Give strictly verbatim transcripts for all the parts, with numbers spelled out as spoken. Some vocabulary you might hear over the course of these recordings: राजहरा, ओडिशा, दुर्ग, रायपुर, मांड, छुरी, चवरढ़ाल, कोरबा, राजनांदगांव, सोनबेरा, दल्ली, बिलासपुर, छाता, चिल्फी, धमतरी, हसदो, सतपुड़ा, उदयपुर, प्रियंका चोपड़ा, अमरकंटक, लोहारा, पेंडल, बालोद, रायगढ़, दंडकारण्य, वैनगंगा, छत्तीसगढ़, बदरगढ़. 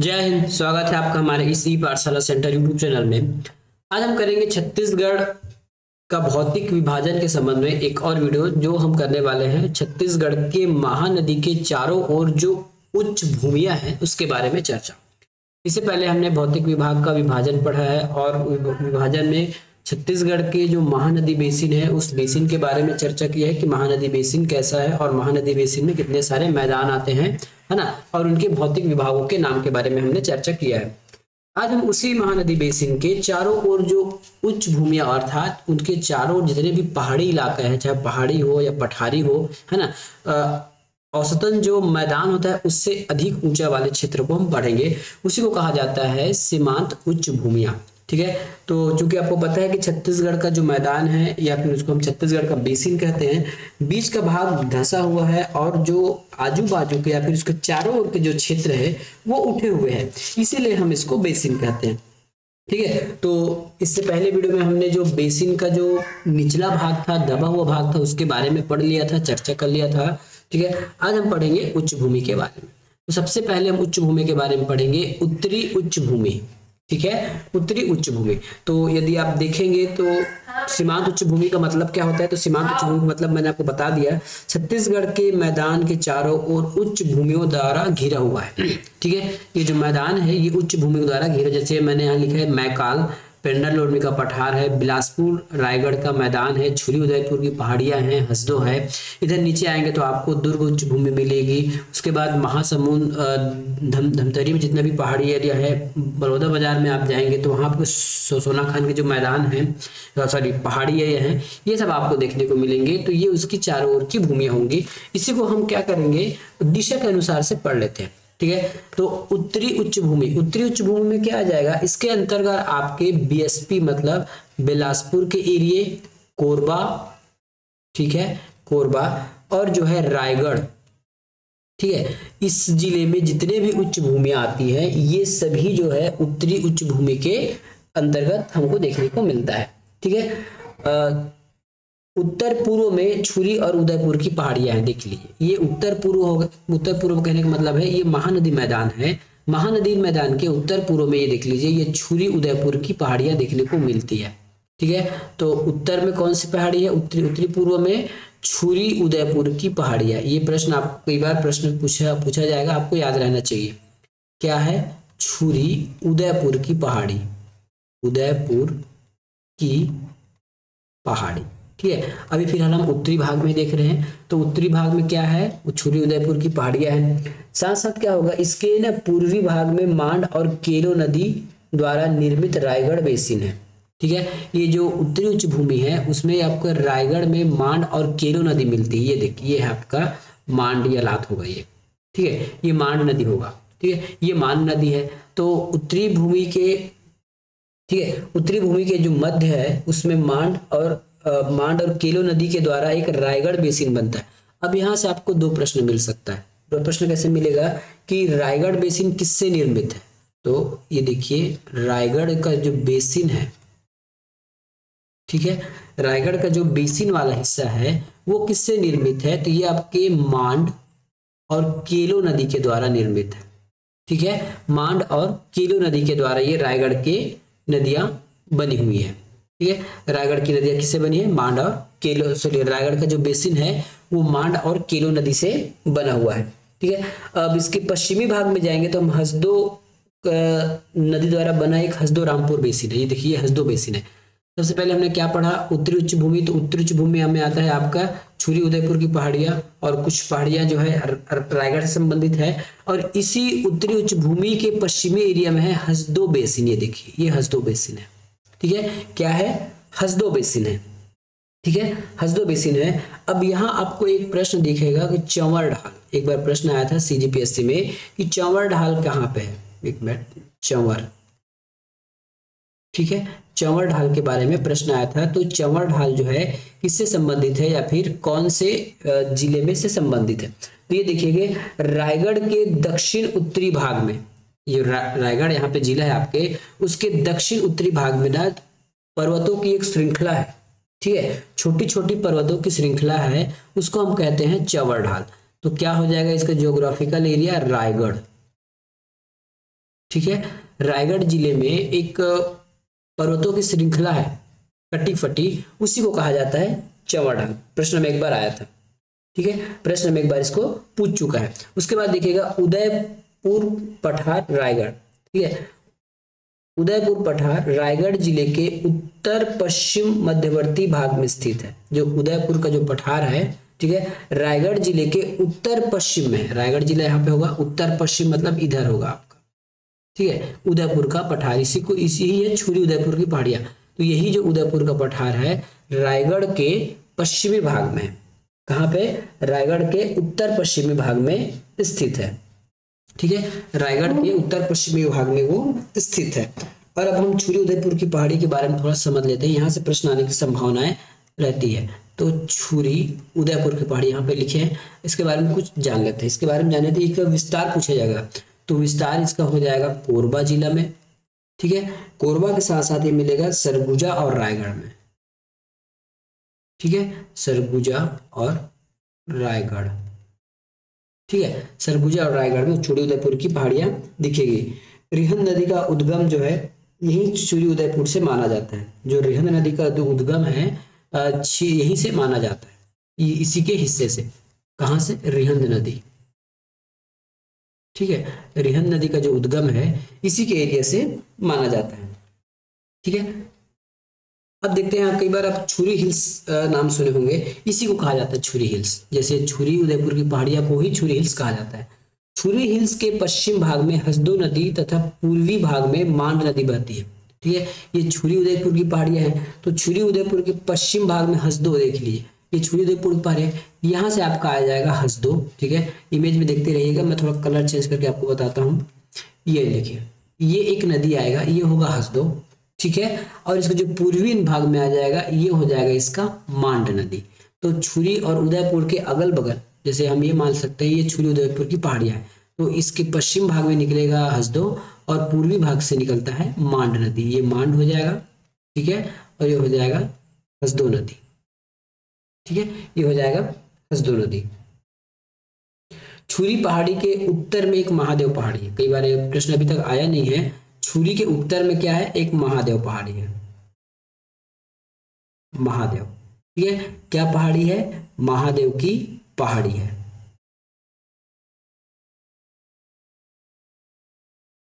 जय हिंद। स्वागत है आपका हमारे इसी पाठशाला सेंटर यूट्यूब चैनल में। आज हम करेंगे छत्तीसगढ़ का भौतिक विभाजन के संबंध में एक और वीडियो जो हम करने वाले हैं। छत्तीसगढ़ के महानदी के चारों ओर जो उच्च भूमिया है उसके बारे में चर्चा। इससे पहले हमने भौतिक विभाग का विभाजन पढ़ा है और विभाजन में छत्तीसगढ़ के जो महानदी बेसिन है उस बेसिन के बारे में चर्चा की है कि महानदी बेसिन कैसा है और महानदी बेसिन में कितने सारे मैदान आते हैं, है ना, और उनके भौतिक विभागों के नाम के बारे में हमने चर्चा किया है। आज हम उसी महानदी बेसिन के चारों ओर जो उच्च भूमिया अर्थात उनके चारों ओर जितने भी पहाड़ी इलाके हैं, चाहे पहाड़ी हो या पठारी हो, है ना, आ, औसतन जो मैदान होता है उससे अधिक ऊंचा वाले क्षेत्र को हम पढ़ेंगे। उसी को कहा जाता है सीमांत उच्च भूमिया। ठीक है, तो चूंकि आपको पता है कि छत्तीसगढ़ का जो मैदान है या फिर उसको हम छत्तीसगढ़ का बेसिन कहते हैं, बीच का भाग धंसा हुआ है और जो आजू बाजू के या फिर उसके चारों ओर के जो क्षेत्र है वो उठे हुए हैं, इसीलिए हम इसको बेसिन कहते हैं। ठीक है, तो इससे पहले वीडियो में हमने जो बेसिन का जो निचला भाग था, दबा हुआ भाग था, उसके बारे में पढ़ लिया था, चर्चा कर लिया था। ठीक है, आज हम पढ़ेंगे उच्च भूमि के बारे में। तो सबसे पहले हम उच्च भूमि के बारे में पढ़ेंगे उत्तरी उच्च भूमि। ठीक है, उत्तरी उच्च भूमि। तो यदि आप देखेंगे तो सीमांत उच्च भूमि का मतलब क्या होता है, तो सीमांत उच्च भूमि का मतलब मैंने आपको बता दिया, छत्तीसगढ़ के मैदान के चारों ओर उच्च भूमियों द्वारा घिरा हुआ है। ठीक है, ये जो मैदान है ये उच्च भूमि द्वारा घिरा, जैसे मैंने यहाँ लिखा है मैकाल पेंडल लोडमी का पठार है, बिलासपुर रायगढ़ का मैदान है, छुरी उदयपुर की पहाड़ियाँ हैं, हसदो है। इधर नीचे आएंगे तो आपको दुर्ग उच्च भूमि मिलेगी, उसके बाद महासमुंद धम धमतरी में जितना भी पहाड़ी एरिया है, बलौदा बाजार में आप जाएंगे तो वहाँ आपको सो, सोना खान के जो मैदान है, सॉरी पहाड़ी एरिया है, ये सब आपको देखने को मिलेंगे। तो ये उसकी चारों ओर की भूमियाँ होंगी। इसी को हम क्या करेंगे, दिशा के अनुसार से पढ़ लेते हैं। ठीक है, तो उत्तरी उच्च भूमि, उत्तरी उच्च भूमि में क्या आ जाएगा, इसके अंतर्गत आपके बीएसपी मतलब बिलासपुर के एरिए, कोरबा, ठीक है, कोरबा और जो है रायगढ़। ठीक है, इस जिले में जितने भी उच्च भूमियां आती है ये सभी जो है उत्तरी उच्च भूमि के अंतर्गत हमको देखने को मिलता है। ठीक है, उत्तर पूर्व में छुरी और उदयपुर की पहाड़ियां हैं, देख लीजिए, ये उत्तर पूर्व हो गए। उत्तर पूर्व कहने का मतलब है ये महानदी मैदान है, महानदी मैदान के उत्तर पूर्व में ये देख लीजिए, ये छुरी उदयपुर की पहाड़ियां देखने को मिलती है। ठीक है, तो उत्तर में कौन सी पहाड़ी है, उत्तरी उत्तरी पूर्व में छुरी उदयपुर की पहाड़ियां। ये प्रश्न आपको कई बार प्रश्न पूछा पूछा जाएगा, आपको याद रहना चाहिए। क्या है, छुरी उदयपुर की पहाड़ी, उदयपुर की पहाड़ी। ठीक है, अभी फिलहाल हम उत्तरी भाग में देख रहे हैं, तो उत्तरी भाग में क्या है, छुरी उदयपुर की पहाड़ियां हैं। साथ साथ क्या होगा, इसके ना पूर्वी भाग में मांड और केलो नदी द्वारा निर्मित रायगढ़ बेसिन है। ठीक है, ये जो उत्तरी उच्च भूमि है उसमें आपको रायगढ़ में मांड और केलो नदी मिलती है। ये देखिए, ये आपका मांड या लात होगा ये। ठीक है, ये मांड नदी होगा। ठीक है, ये मांड नदी है। तो उत्तरी भूमि के, ठीक है, उत्तरी भूमि के जो मध्य है उसमें मांड और मांड और केलो नदी के द्वारा एक रायगढ़ बेसिन बनता है। अब यहाँ से आपको दो प्रश्न मिल सकता है। तो प्रश्न कैसे मिलेगा कि रायगढ़ बेसिन किससे निर्मित है, तो ये देखिए रायगढ़ का जो बेसिन है, ठीक है, रायगढ़ का जो बेसिन वाला हिस्सा है वो किससे निर्मित है, तो ये आपके मांड और केलो नदी के द्वारा निर्मित है। ठीक है, मांड और केलो नदी के द्वारा ये रायगढ़ के नदियां बनी हुई है। ठीक है, रायगढ़ की नदियां किससे बनी है, मांड और केलो, सॉरी रायगढ़ का जो बेसिन है वो मांड और केलो नदी से बना हुआ है। ठीक है, अब इसके पश्चिमी भाग में जाएंगे तो हम हसदो नदी द्वारा बना एक हसदो रामपुर बेसिन है। ये देखिए, हसदो बेसिन है। सबसे पहले हमने क्या पढ़ा, उत्तरी उच्च भूमि। तो उत्तरी उच्च भूमि में आता है आपका छुरी उदयपुर की पहाड़ियां और कुछ पहाड़ियां जो है रायगढ़ से संबंधित है, और इसी उत्तरी उच्च भूमि के पश्चिमी एरिया में है हसदो बेसिन। ये देखिए, ये हसदो बेसिन है। ठीक है, क्या है, हसदो बेसिन है। ठीक है, हसदो बेसिन है। अब यहाँ आपको एक प्रश्न दिखेगा कि चवरढ़ाल, एक बार प्रश्न आया था सीजीपीएससी में कि चवरढ़ाल कहाँ पे है। एक मिनट, चंवर, ठीक है, चवरढ़ाल के बारे में प्रश्न आया था। तो चवरढ़ाल जो है किससे संबंधित है या फिर कौन से जिले में से संबंधित है, तो ये देखिए रायगढ़ के दक्षिण उत्तरी भाग में, ये रायगढ़ यहाँ पे जिला है आपके, उसके दक्षिण उत्तरी भाग में ना पर्वतों की एक श्रृंखला है। ठीक है, छोटी छोटी पर्वतों की श्रृंखला है, उसको हम कहते हैं चवरढ़ाल। तो क्या हो जाएगा इसका ज्योग्राफिकल एरिया, रायगढ़। ठीक है। रायगढ़ जिले में एक पर्वतों की श्रृंखला है कटी फटी, उसी को कहा जाता है चवरढ़ाल। प्रश्न में एक बार आया था, ठीक है, प्रश्न में एक बार इसको पूछ चुका है। उसके बाद देखिएगा उदयपुर पठार रायगढ़, ठीक है। उदयपुर पठार रायगढ़ जिले के उत्तर पश्चिम मध्यवर्ती भाग में स्थित है। जो उदयपुर का जो पठार है, ठीक है, रायगढ़ जिले के उत्तर पश्चिम में, रायगढ़ जिला यहाँ पे होगा, उत्तर पश्चिम मतलब इधर होगा आपका, ठीक है। उदयपुर का पठार, इसी को इसी ही है छुरी उदयपुर की पहाड़ियाँ। तो यही जो उदयपुर का पठार है रायगढ़ के पश्चिमी भाग में, कहाँ पे, रायगढ़ के उत्तर पश्चिमी भाग में स्थित है, ठीक है। रायगढ़ के उत्तर पश्चिमी भाग में वो स्थित है। और अब हम छुरी उदयपुर की पहाड़ी के बारे में थोड़ा समझ लेते हैं, यहाँ से प्रश्न आने की संभावनाएं रहती है। तो छुरी उदयपुर की पहाड़ी यहाँ पे लिखे हैं, इसके बारे में कुछ जान लेते हैं। इसके बारे में जान लेते हैं, इसका विस्तार पूछा जाएगा, तो विस्तार इसका हो जाएगा कोरबा जिला में, ठीक है। कोरबा के साथ साथ ये मिलेगा सरगुजा और रायगढ़ में, ठीक है, सरगुजा और रायगढ़, ठीक है। सरगुजा और रायगढ़ में छुरी उदयपुर की पहाड़ियां दिखेगी। रिहंद नदी का उद्गम जो है यही छुरी उदयपुर से माना जाता है। जो रिहंद नदी का जो उद्गम है यहीं से माना जाता है, इसी के हिस्से से, कहाँ से, रिहंद नदी, ठीक है। रिहंद नदी का जो उद्गम है इसी के एरिया से माना जाता है, ठीक है। अब देखते हैं, आप कई बार आप छुरी हिल्स नाम सुने होंगे, इसी को कहा जाता है छुरी हिल्स। जैसे छुरी उदयपुर की पहाड़ियां को ही छुरी हिल्स कहा जाता है। छुरी हिल्स के पश्चिम भाग में हसदो नदी तथा पूर्वी भाग में मांड नदी बहती है, ठीक है। ये छुरी उदयपुर की पहाड़ियां हैं। तो छुरी उदयपुर के पश्चिम भाग में हसदो, देख लीजिए, ये छुरी उदयपुर की पहाड़ियाँ, यहाँ से आपका आ जाएगा हसदो, ठीक है। इमेज में देखते रहिएगा, मैं थोड़ा कलर चेंज करके आपको बताता हूँ। ये देखिए, ये एक नदी आएगा, ये होगा हसदो, ठीक है। और इसका जो पूर्वी भाग में आ जाएगा ये हो जाएगा इसका मांड नदी। तो छुरी और उदयपुर के अगल बगल, जैसे हम ये मान सकते हैं ये छुरी उदयपुर की पहाड़ियां है, तो इसके पश्चिम भाग में निकलेगा हसदो और पूर्वी भाग से निकलता है मांड नदी, ये मांड हो जाएगा, ठीक है। और ये हो जाएगा हसदो नदी, ठीक है, ये हो जाएगा हसदो नदी। छुरी पहाड़ी के उत्तर में एक महादेव पहाड़ी है, कई बार प्रश्न अभी तक आया नहीं है। छुरी के उत्तर में क्या है, एक महादेव पहाड़ी है, महादेव, ठीक है। क्या पहाड़ी है, महादेव की पहाड़ी है,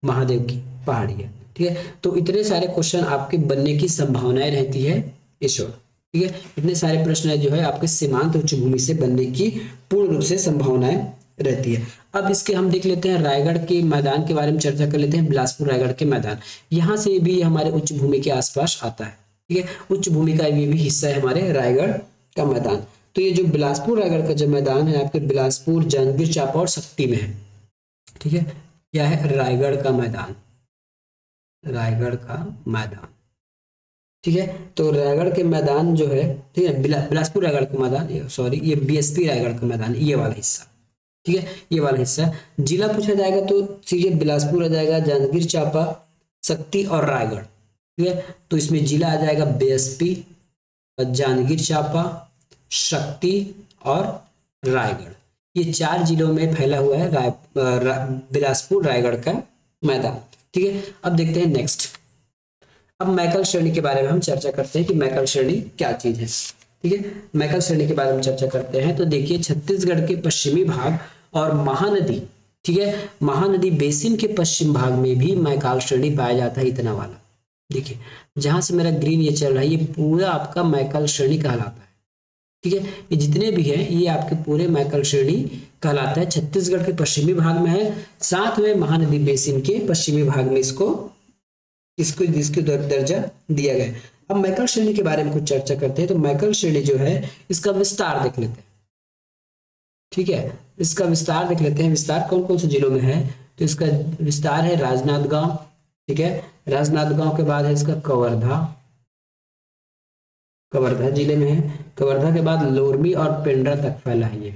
महादेव की पहाड़ी है, ठीक है। तो इतने सारे क्वेश्चन आपके बनने की संभावनाएं रहती है इस ओर, ठीक है। इतने सारे प्रश्न जो है आपके सीमांत उच्च भूमि से बनने की पूर्ण रूप से संभावनाएं रहती है। अब इसके हम देख लेते हैं, रायगढ़ के मैदान के बारे में चर्चा कर लेते हैं। बिलासपुर रायगढ़ के मैदान, यहाँ से भी हमारे उच्च भूमि के आसपास आता है, ठीक है। उच्च भूमि का ये भी हिस्सा है हमारे रायगढ़ का मैदान। तो ये जो बिलासपुर रायगढ़ का जो मैदान है आपके बिलासपुर, जहांगीर चाप और शक्ति में है, ठीक है। यह है रायगढ़ का मैदान, रायगढ़ का मैदान, ठीक है। तो रायगढ़ के मैदान जो है, ठीक है, बिला, बिलासपुर रायगढ़ का मैदान, सॉरी ये बीएसपी रायगढ़ का मैदान, ये वाला हिस्सा, ठीक है, ये वाला हिस्सा। जिला पूछा जाएगा तो सीधे बिलासपुर आ जाएगा, जांजगीर चांपा, शक्ति और रायगढ़, ठीक है। तो इसमें जिला आ जाएगा बीएसपी, जांजगीर चांपा, शक्ति और रायगढ़, ये चार जिलों में फैला हुआ है राय रा, बिलासपुर रायगढ़ का मैदान, ठीक है। अब देखते हैं नेक्स्ट, अब मैकाल श्रेणी के बारे में हम चर्चा करते हैं कि मैकाल श्रेणी क्या चीज है, ठीक है। मैकाल श्रेणी के बारे में चर्चा करते हैं। तो देखिए, छत्तीसगढ़ के पश्चिमी भाग और महानदी, ठीक है, महानदी बेसिन के पश्चिम भाग में भी मैकाल श्रेणी पाया जाता है। इतना वाला देखिए, जहां से मेरा ग्रीन ये चल रहा है, ये पूरा आपका मैकाल श्रेणी कहलाता है, ठीक है। ये जितने भी है ये आपके पूरे मैकाल श्रेणी कहलाता है। छत्तीसगढ़ के पश्चिमी भाग में है, साथ में महानदी बेसिन के पश्चिमी भाग में इसको इसको इसको दर्जा दिया गया है। अब मैकाल श्रेणी के बारे में कुछ चर्चा करते हैं। तो मैकाल श्रेणी जो है इसका विस्तार देख लेते हैं, ठीक है, इसका विस्तार देख लेते हैं। विस्तार कौन कौन से जिलों में है, तो इसका विस्तार है राजनांदगांव, ठीक है। राजनांदगांव के बाद है इसका कवर्धा, कवर्धा जिले में है। कवर्धा के बाद लोरमी और पेंड्रा तक फैला है, ये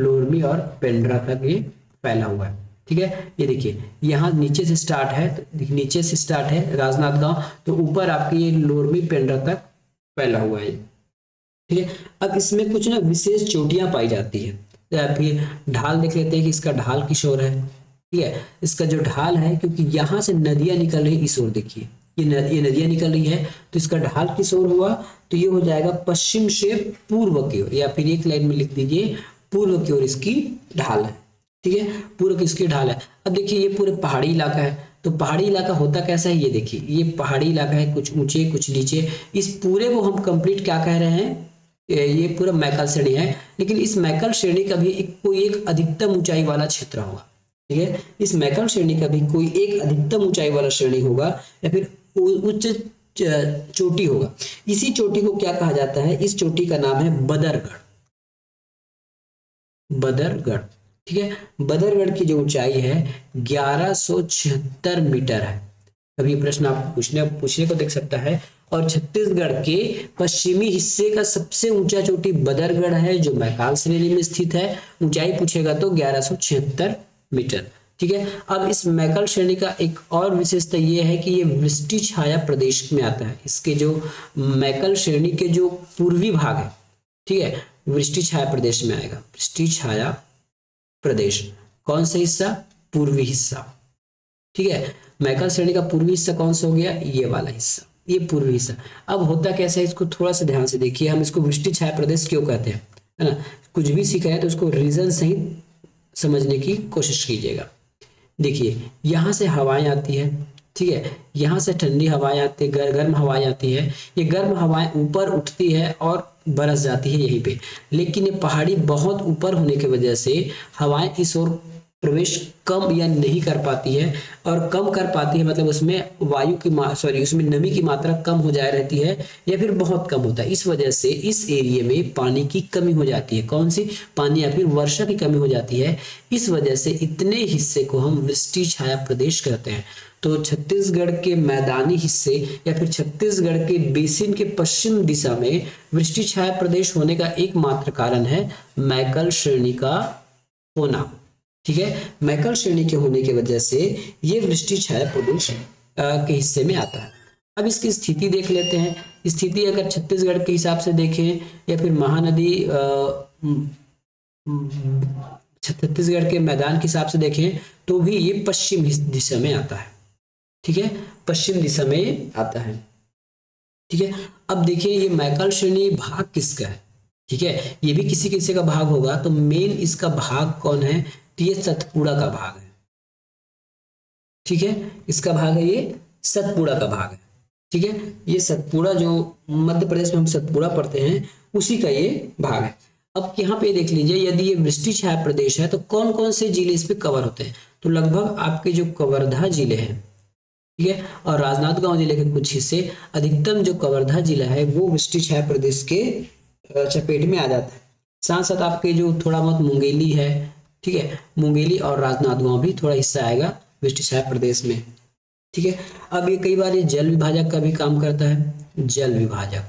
लोरमी और पेंड्रा तक ये फैला हुआ है, ठीक है। ये देखिए, यहाँ नीचे से स्टार्ट है, तो नीचे से स्टार्ट है राजनांदगांव, तो ऊपर आपके ये लोरमी पेंड्रा तक फैला हुआ है, ठीक है। अब इसमें कुछ ना विशेष चोटियां पाई जाती है। तो आप ये ढाल देख लेते हैं कि इसका ढाल किस ओर है, ठीक है, इसका जो ढाल है, क्योंकि यहाँ से नदियां निकल रही है इस ओर, देखिए ये नद, ये नदियां निकल रही है, तो इसका ढाल किस ओर हुआ, तो ये हो जाएगा पश्चिम से पूर्व की ओर, या फिर एक लाइन में लिख दीजिए पूर्व की ओर इसकी ढाल है। ठीक है, पूर्व की इसकी ढाल है। अब देखिए ये पूरे पहाड़ी इलाका है, तो पहाड़ी इलाका होता कैसा है, ये देखिए ये पहाड़ी इलाका है, कुछ ऊंचे कुछ नीचे। इस पूरे को हम कंप्लीट क्या कह रहे हैं, ये पूरा मैकाल श्रेणी है, लेकिन इस मैकाल श्रेणी का भी एक कोई एक अधिकतम ऊंचाई वाला क्षेत्र होगा। ठीक है, इस मैकाल श्रेणी का भी कोई एक अधिकतम ऊंचाई वाला श्रेणी होगा या फिर उच्च चोटी होगा। इसी चोटी को क्या कहा जाता है, इस चोटी का नाम है बदरगढ़, बदरगढ़। ठीक है, बदरगढ़ की जो ऊंचाई है ग्यारह सौ छिहत्तर मीटर है। अभी प्रश्न आपको पूछने पूछने को देख सकता है। और छत्तीसगढ़ के पश्चिमी हिस्से का सबसे ऊंचा चोटी बदरगढ़ है, जो मैकाल श्रेणी में स्थित है। ऊंचाई पूछेगा तो ग्यारह सौ छिहत्तर मीटर। ठीक है, अब इस मैकाल श्रेणी का एक और विशेषता यह है कि ये वृष्टि छाया प्रदेश में आता है। इसके जो मैकाल श्रेणी के जो पूर्वी भाग है, ठीक है, वृष्टि छाया प्रदेश में आएगा। वृष्टि छाया प्रदेश कौन सा हिस्सा, पूर्वी हिस्सा। ठीक है, मैकाल श्रेणी का पूर्वी हिस्सा कौन सा हो गया, ये वाला हिस्सा, ये पूर्वी हिस्सा। अब होता कैसा है, इसको थोड़ा सा ध्यान से देखिए। हम इसको वृष्टि छाया प्रदेश क्यों कहते हैं, है ना, कुछ भी सीखा है तो उसको रीजन सहित समझने की कोशिश कीजिएगा। देखिए यहाँ से हवाएं आती है, ठीक है, यहाँ से ठंडी हवाएं आती है, गर, गर्म हवाएं आती है। ये गर्म हवाएं ऊपर उठती है और बरस जाती है यहीं पे, लेकिन ये पहाड़ी बहुत ऊपर होने की वजह से हवाएं इस ओर प्रवेश कम या नहीं कर पाती है, और कम कर पाती है मतलब उसमें वायु की सॉरी उसमें नमी की मात्रा कम हो जाए रहती है या फिर बहुत कम होता है। इस वजह से इस एरिया में पानी की कमी हो जाती है, कौन सी पानी या फिर वर्षा की कमी हो जाती है। इस वजह से इतने हिस्से को हम वृष्टि छाया प्रदेश कहते हैं। तो छत्तीसगढ़ के मैदानी हिस्से या फिर छत्तीसगढ़ के बेसिन के पश्चिम दिशा में वृष्टि छाया प्रदेश होने का एकमात्र कारण है मैकाल श्रेणी का होना। ठीक है, मैकाल श्रेणी के होने की वजह से ये वृष्टि छाया प्रदेश के हिस्से में आता है। अब इसकी स्थिति देख लेते हैं। स्थिति अगर छत्तीसगढ़ के हिसाब से देखें या फिर महानदी छत्तीसगढ़ के मैदान के हिसाब से देखें तो भी ये पश्चिम दिशा में आता है। ठीक है, पश्चिम दिशा में आता है। ठीक है, अब देखिए ये मैकाल श्रेणी भाग किसका है। ठीक है, ये भी किसी किसी का भाग होगा, तो मेन इसका भाग कौन है, ये सतपुड़ा का भाग है। ठीक है, इसका भाग है ये सतपुड़ा का भाग है। ठीक है, ये सतपुड़ा जो मध्य प्रदेश में हम सतपुड़ा पढ़ते हैं उसी का ये भाग है। अब यहाँ पे देख लीजिए, यदि ये वृष्टि छाया प्रदेश है तो कौन कौन से जिले इस पे कवर होते हैं, तो लगभग आपके जो कवर्धा जिले हैं, ठीक है, और राजनांदगांव जिले के कुछ हिस्से, अधिकतम जो कवर्धा जिला है वो वृष्टि छाया प्रदेश के चपेट में आ जाता है। साथ साथ आपके जो थोड़ा बहुत मुंगेली है, ठीक है, मुंगेली और राजनांदगांव भी थोड़ा हिस्सा आएगा वृष्टि छाया प्रदेश में। ठीक है, अब ये कई बार ये जल विभाजक का भी काम करता है। जल विभाजक,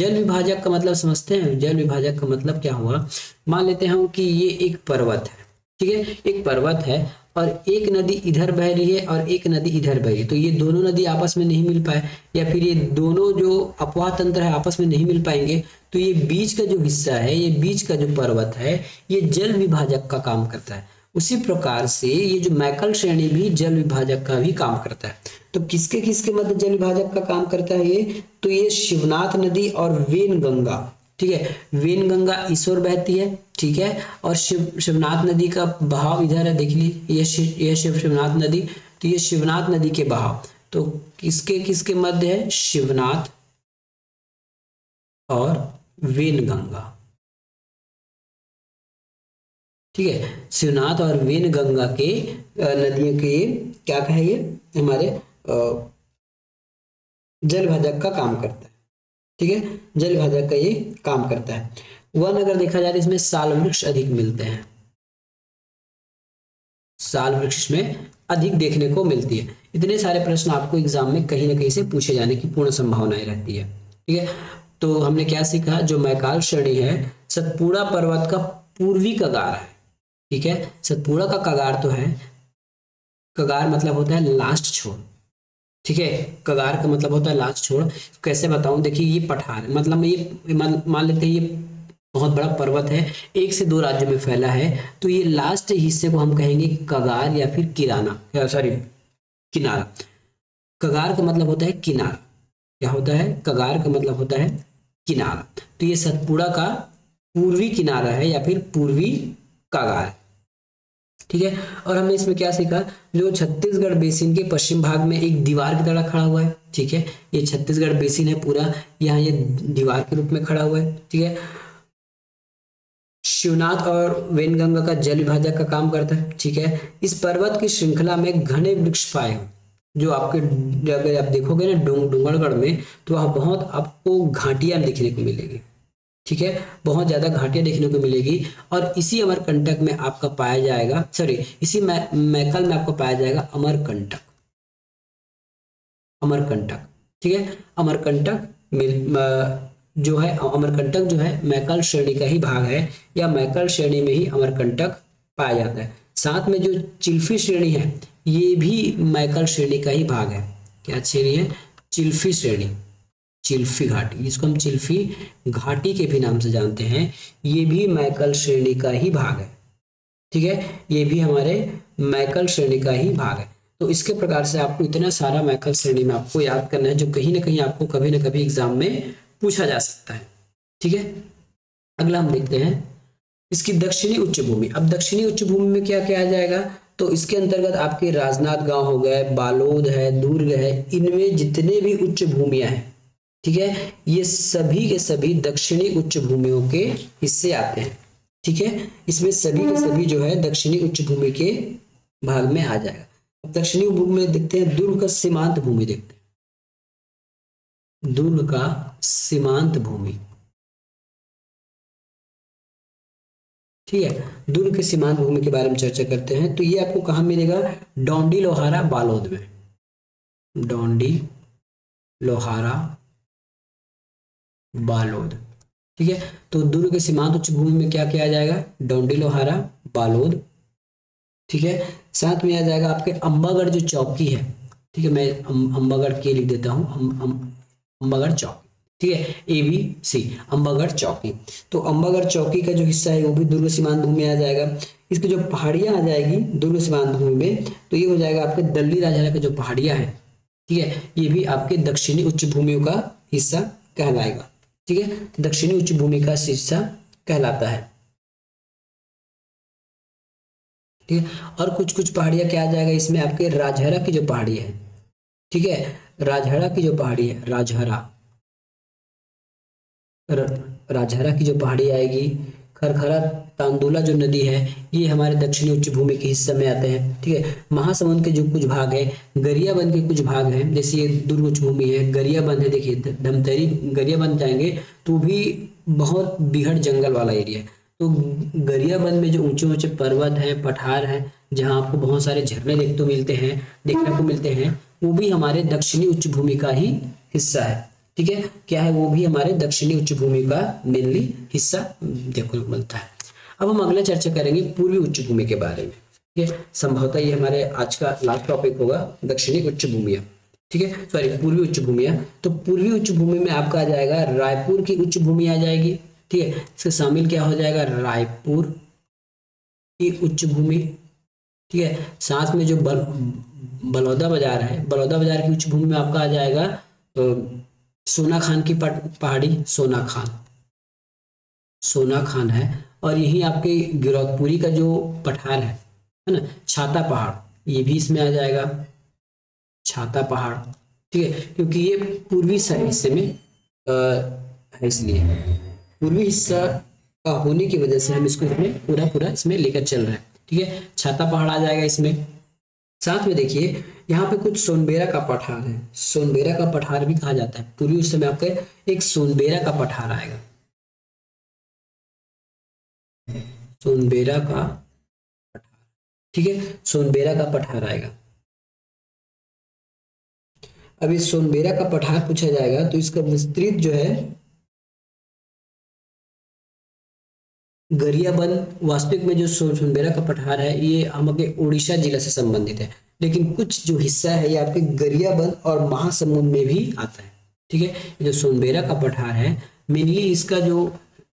जल विभाजक का मतलब समझते हैं, जल विभाजक का मतलब क्या हुआ, मान लेते हैं कि ये एक पर्वत है, ठीक है, एक पर्वत है और एक नदी इधर बह रही है और एक नदी इधर बह रही है, तो ये दोनों नदी आपस में नहीं मिल पाए या फिर ये दोनों जो अपवाह तंत्र है आपस में नहीं मिल पाएंगे, तो ये बीच का जो हिस्सा है, ये बीच का जो पर्वत है, ये जल विभाजक का काम करता है। उसी प्रकार से ये जो मैकाल श्रेणी भी जल विभाजक का भी काम करता है। तो किसके किसके मध्य जल विभाजक का काम करता है ये, तो ये शिवनाथ नदी और वैनगंगा, ठीक है, वैनगंगा इस ओर बहती है, ठीक है, और शिव शिवनाथ नदी का बहाव इधर है, देख लीजिए, यह शिव शिवनाथ नदी, तो ये शिवनाथ नदी के बहाव, तो किसके किसके मध्य है, शिवनाथ और वैनगंगा। ठीक है, शिवनाथ और वैनगंगा के नदियों के क्या है, ये हमारे जल विभाजक का काम करता है। ठीक है, जल विभाजक का ये काम करता है। वन अगर देखा जाए इसमें साल वृक्ष अधिक मिलते हैं, साल वृक्ष में अधिक देखने को मिलती है। इतने सारे प्रश्न आपको एग्जाम में कहीं ना कहीं से पूछे जाने की पूर्ण संभावनाएं रहती है। ठीक है, तो हमने क्या सीखा, जो मैकाल श्रेणी है सतपुड़ा पर्वत का पूर्वी कगार है। ठीक है, सतपुड़ा का कगार तो है, कगार मतलब होता है लास्ट छोर। ठीक है, कगार का मतलब होता है लास्ट छोर। कैसे बताऊं, देखिए ये पठार मतलब ये मान लेते हैं ये बहुत बड़ा पर्वत है, एक से दो राज्यों में फैला है। तो ये लास्ट हिस्से को हम कहेंगे कगार या फिर किराना, सॉरी किनारा। कगार का मतलब होता है किनारा, क्या होता है कगार का मतलब होता है किनारा। तो ये सतपुड़ा का पूर्वी किनारा है या फिर पूर्वी कगार, ठीक है। और हमने इसमें क्या सीखा, जो छत्तीसगढ़ बेसिन के पश्चिम भाग में एक दीवार की तरह खड़ा हुआ है, ठीक है। ये छत्तीसगढ़ बेसिन है पूरा, यहाँ ये दीवार के रूप में खड़ा हुआ है, ठीक है। शिवनाथ और वैनगंगा का जल विभाजक का काम करता है, ठीक है। इस पर्वत की श्रृंखला में घने वृक्ष पाए हो, जो आपके अगर आप देखोगे ना डोंगरगढ़ में, तो वहाँ बहुत आपको घाटियां देखने को मिलेगी, ठीक है, बहुत ज्यादा घाटियां देखने को मिलेगी। और इसी अमरकंटक में आपका पाया जाएगा, सॉरी इसी मैकाल में आपको पाया जाएगा अमरकंटक, अमरकंटक, ठीक है। अमरकंटक जो है, अमरकंटक जो है मैकाल श्रेणी का ही भाग है, या मैकाल श्रेणी में ही अमरकंटक पाया जाता है। साथ में जो चिल्फी श्रेणी है, ये भी मैकाल श्रेणी का ही भाग है। क्या श्रेणी है? चिल्फी श्रेणी, चिल्फी घाटी, जिसको हम चिल्फी घाटी के भी नाम से जानते हैं, ये भी मैकाल श्रेणी का ही भाग है, ठीक है, ये भी हमारे मैकाल श्रेणी का ही भाग है। तो इसके प्रकार से आपको इतना सारा मैकाल श्रेणी में आपको याद करना है, जो कहीं ना कहीं आपको कभी ना कभी एग्जाम में पूछा जा सकता है, ठीक है। अगला हम देखते हैं इसकी दक्षिणी उच्च भूमि। अब दक्षिणी उच्च भूमि में क्या क्या आ जाएगा, तो इसके अंतर्गत आपके राजनांदगांव हो गए, बालोद है, दुर्ग है, इनमें जितने भी उच्च भूमियां हैं, ठीक है, ये सभी के सभी दक्षिणी उच्च भूमियों के हिस्से आते हैं, ठीक है। इसमें सभी के सभी जो है दक्षिणी उच्च भूमि के भाग में आ जाएगा। दक्षिणी भूमि में देखते हैं दुर्ग का सीमांत भूमि, देखते हैं दुर्ग का सीमांत भूमि, ठीक है। दुर्ग के सीमांत भूमि के बारे में चर्चा करते हैं। तो ये आपको कहाँ मिलेगा? डोंडी लोहारा बालोद में, डोंडी लोहारा बालोद, ठीक है। तो दुर्ग के सीमांत उच्च भूमि में क्या किया जाएगा? डोंडी लोहारा बालोद, ठीक है। साथ में आ जाएगा आपके अम्बागढ़ जो चौकी है, ठीक है, मैं अम्बागढ़ के लिख देता हूँ, अम्बागढ़ चौकी, ठीक है, ए बी सी अम्बागढ़ चौकी। तो अम्बागढ़ चौकी का जो हिस्सा है वो भी दुर्ग सीमांत भूमि में आ जाएगा। इसकी जो पहाड़ियां आ जाएगी दुर्ग सीमांत भूमि में, तो ये हो जाएगा आपके दल्ली राजहरा का जो पहाड़ियां है, ठीक है, ये भी आपके दक्षिणी उच्च भूमियों का हिस्सा कहलाएगा, ठीक है, दक्षिणी उच्च भूमि का हिस्सा कहलाता है, ठीक है। और कुछ कुछ पहाड़ियां क्या आ जाएगा इसमें? आपके राजहरा की जो पहाड़ी है, ठीक है, राजहरा की जो पहाड़ी है, राजहरा राजहरा की जो पहाड़ी आएगी, खरखरा तांदुला जो नदी है, ये हमारे दक्षिणी उच्च भूमि के हिस्से में आते हैं, ठीक है। महासमुंद के जो कुछ भाग है, गरियाबंद के कुछ भाग हैं, जैसे ये दुर्ग उच्च भूमि है, गरियाबंद है, देखिए धमतरी गरियाबंद जाएंगे तो भी बहुत बीहड़ जंगल वाला एरिया है। तो गरियाबंद में जो ऊंचे ऊंचे पर्वत हैं, पठार हैं, जहाँ आपको बहुत सारे झरने देखते मिलते हैं देखने को मिलते हैं, वो भी हमारे दक्षिणी उच्च भूमि का ही हिस्सा है, ठीक है, क्या है, वो भी हमारे दक्षिणी उच्च भूमि का मेनली हिस्सा देखने को मिलता है। अब हम अगला चर्चा करेंगे पूर्वी उच्च भूमि के बारे में, ठीक है। संभवतः ये हमारे आज का लास्ट टॉपिक होगा, दक्षिणी उच्च भूमिया, ठीक है, सॉरी पूर्वी उच्च भूमिया। तो पूर्वी उच्च भूमि में आपका आ जाएगा रायपुर की उच्च भूमि आ जाएगी, ठीक है, इसके शामिल क्या हो जाएगा? रायपुर की उच्च भूमि, ठीक है। साथ में जो बल, बलौदा बाजार है, बलौदा बाजार की उच्च भूमि में आपका आ जाएगा तो, सोना खान की पहाड़ी, सोना खान सोना खान है। और यही आपके गिरौदपुरी का जो पठार है है ना, छाता पहाड़, ये भी इसमें आ जाएगा, छाता पहाड़, ठीक है, क्योंकि ये पूर्वी हिस्से में है, इसलिए पूर्वी हिस्सा का होने की वजह से हम इसको इसमें पूरा पूरा इसमें लेकर चल रहे हैं, ठीक है। छाता पहाड़ आ जाएगा इसमें। साथ में देखिए यहाँ पे कुछ सोनबेरा का पठार है, सोनबेरा का पठार भी कहा जाता है पूर्वी उस समय, आपके एक सोनबेरा का पठार आएगा, सोनबेरा का पठार, ठीक है, सोनबेरा का पठार आएगा। अब इस सोनबेरा का पठार पूछा जाएगा तो इसका विस्तृत जो है गरियाबंद, वास्तविक में जो सोनबेरा का पठार है ये हमारे उड़ीसा जिला से संबंधित है, लेकिन कुछ जो हिस्सा है ये आपके गरियाबंद और महासमुंद में भी आता है, ठीक है। जो सोनबेरा का पठार है मेनली इसका जो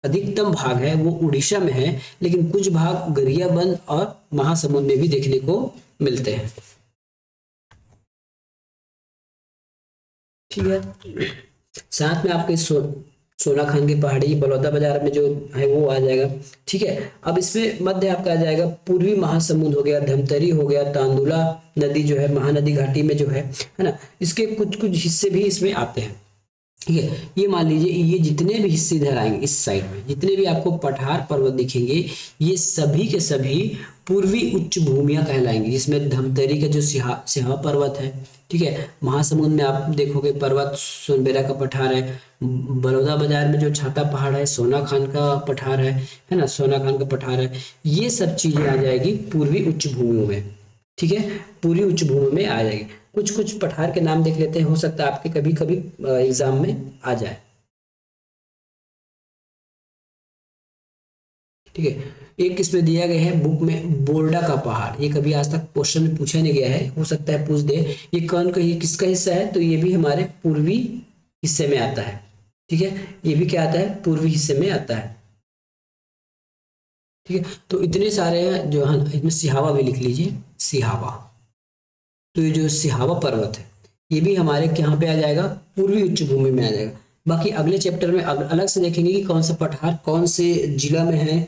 अधिकतम भाग है वो उड़ीसा में है, लेकिन कुछ भाग गरियाबंद और महासमुंद में भी देखने को मिलते हैं। ठीक है, साथ में आपके सो, सोना खान की पहाड़ी बलौदा बाजार में जो है वो आ जाएगा। ठीक है, अब इसमें मध्य आपका आ जाएगा पूर्वी महासमुंद हो गया, धमतरी हो गया, तांदुला नदी जो है महानदी घाटी में जो है है ना, इसके कुछ कुछ हिस्से भी इसमें आते हैं। ठीक है, ये मान लीजिए ये जितने भी हिस्से इधर आएंगे इस साइड में, जितने भी आपको पठार पर्वत दिखेंगे ये सभी के सभी पूर्वी उच्च भूमिया कहलाएंगे, जिसमें धमतरी का जो सिहा सिहावा पर्वत है। ठीक है, महासमुंद में आप देखोगे पर्वत सोनबेरा का पठार है, बलौदा बाजार में जो छाता पहाड़ है, सोना खान का पठार है है ना, सोना खान का पठार है, ये सब चीजें आ जाएगी पूर्वी उच्च भूमियों में। ठीक है, पूर्वी उच्च भूमि में आ जाएगी। कुछ कुछ पठार के नाम देख लेते हैं, हो सकता है आपके कभी कभी एग्जाम में आ जाए। ठीक है, एक इसमें दिया गया है बुक में बोर्डा का पहाड़, ये कभी आज तक क्वेश्चन में पूछा नहीं गया है, हो सकता है पूछ दे। ये कौन का, ये किसका हिस्सा है, तो ये भी हमारे पूर्वी हिस्से में आता है। ठीक है, ये भी क्या आता है, पूर्वी हिस्से में आता है। ठीक है, तो इतने सारे हैं जो है, इसमें सिहावा भी लिख लीजिए, सिहावा, तो ये जो सिहावा पर्वत है ये भी हमारे यहाँ पे आ जाएगा, पूर्वी उच्च भूमि में आ जाएगा। बाकी अगले चैप्टर में अलग से देखेंगे कि कौन सा पठार कौन से जिला में है,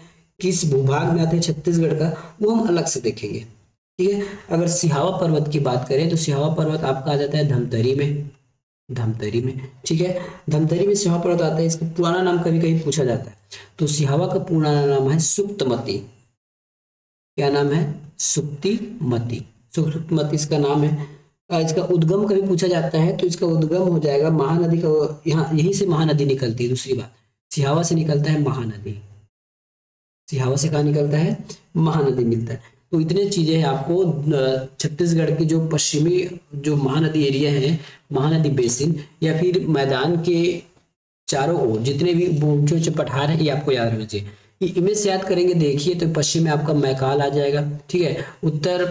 किस भूभाग में आते हैं छत्तीसगढ़ का, वो हम अलग से देखेंगे। ठीक है, अगर सिहावा पर्वत की बात करें तो सिहावा पर्वत आपका आ जाता है धमतरी में, धमतरी में। ठीक है, धमतरी में सिहावा पर्वत आता है, इसका पुराना नाम कभी कभी पूछा जाता है, तो सिहावा का पुराना नाम है सुक्तमती। क्या नाम है, सुक्तिमती, सुक्तमती इसका नाम है। इसका उद्गम कभी पूछा जाता है, तो इसका उद्गम हो जाएगा महानदी का, यहाँ यहीं से महानदी निकलती है। दूसरी बात, सिहावा से निकलता है महानदी, सिहावा से कहाँ निकलता है, महानदी मिलता है। तो इतने चीजें हैं आपको छत्तीसगढ़ की जो पश्चिमी जो महानदी एरिया है, महानदी बेसिन या फिर मैदान के चारों ओर जितने भी ऊंचे ऊंचे पठार हैं, ये आपको याद रखना चाहिए। इनमें से याद करेंगे देखिए, तो पश्चिम में आपका मैकाल आ जाएगा। ठीक है, उत्तर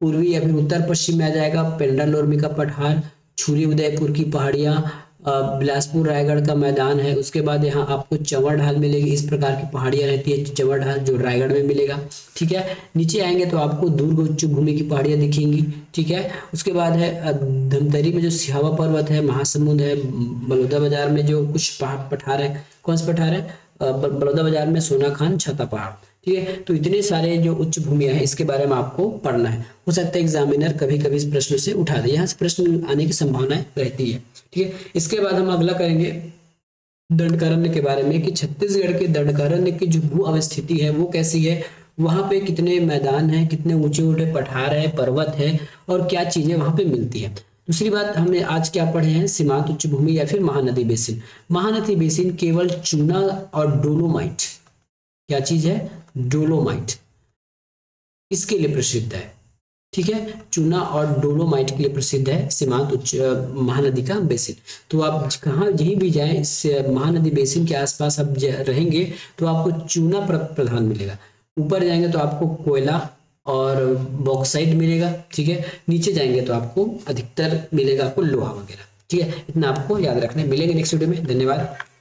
पूर्वी या फिर उत्तर पश्चिम में आ जाएगा पेंडालोरमी का पठार, छुरी उदयपुर की पहाड़ियाँ, बिलासपुर रायगढ़ का मैदान है। उसके बाद यहाँ आपको चवरढ़ाल मिलेगी, इस प्रकार की पहाड़ियाँ रहती है, चवरढ़ाल जो रायगढ़ में मिलेगा। ठीक है, नीचे आएंगे तो आपको दुर्ग उच्च भूमि की पहाड़ियाँ दिखेंगी। ठीक है, उसके बाद है धमतरी में जो सिहावा पर्वत है, महासमुंद है, बलौदा बाजार में जो कुछ पठार है, कौन सा पठार है, बलौदा बाजार में सोना खान, छाता पहाड़। ठीक है, तो इतने सारे जो उच्च भूमिया है इसके बारे में आपको पढ़ना है। हो सकता है एग्जामिनर कभी कभी इस प्रश्न से उठा दे, यहाँ से प्रश्न आने की संभावनाएं रहती है। ठीक है, इसके बाद हम अगला करेंगे दंडकारण्य के बारे में, कि छत्तीसगढ़ के दंडकारण्य की जो भू अवस्थिति है वो कैसी है, वहाँ पे कितने मैदान है, कितने ऊंचे ऊंचे पठार है, पर्वत है, और क्या चीजें वहाँ पे मिलती है। दूसरी बात, हमने आज क्या पढ़े हैं, सीमांत उच्च भूमि या फिर महानदी बेसिन। महानदी बेसिन केवल चूना और डोलोमाइट, क्या चीज है, डोलोमाइट, इसके लिए प्रसिद्ध है। ठीक है, चूना और डोलोमाइट के लिए प्रसिद्ध है सीमांत उच्च महानदी का बेसिन। तो आप कहाँ यहीं भी जाएं, इस महानदी बेसिन के आसपास आप रहेंगे तो आपको चूना प्रधान मिलेगा, ऊपर जाएंगे तो आपको कोयला और बॉक्साइट मिलेगा। ठीक है, नीचे जाएंगे तो आपको अधिकतर मिलेगा आपको लोहा वगैरह। ठीक है, इतना आपको याद रखना है। मिलेंगे नेक्स्ट वीडियो में, धन्यवाद।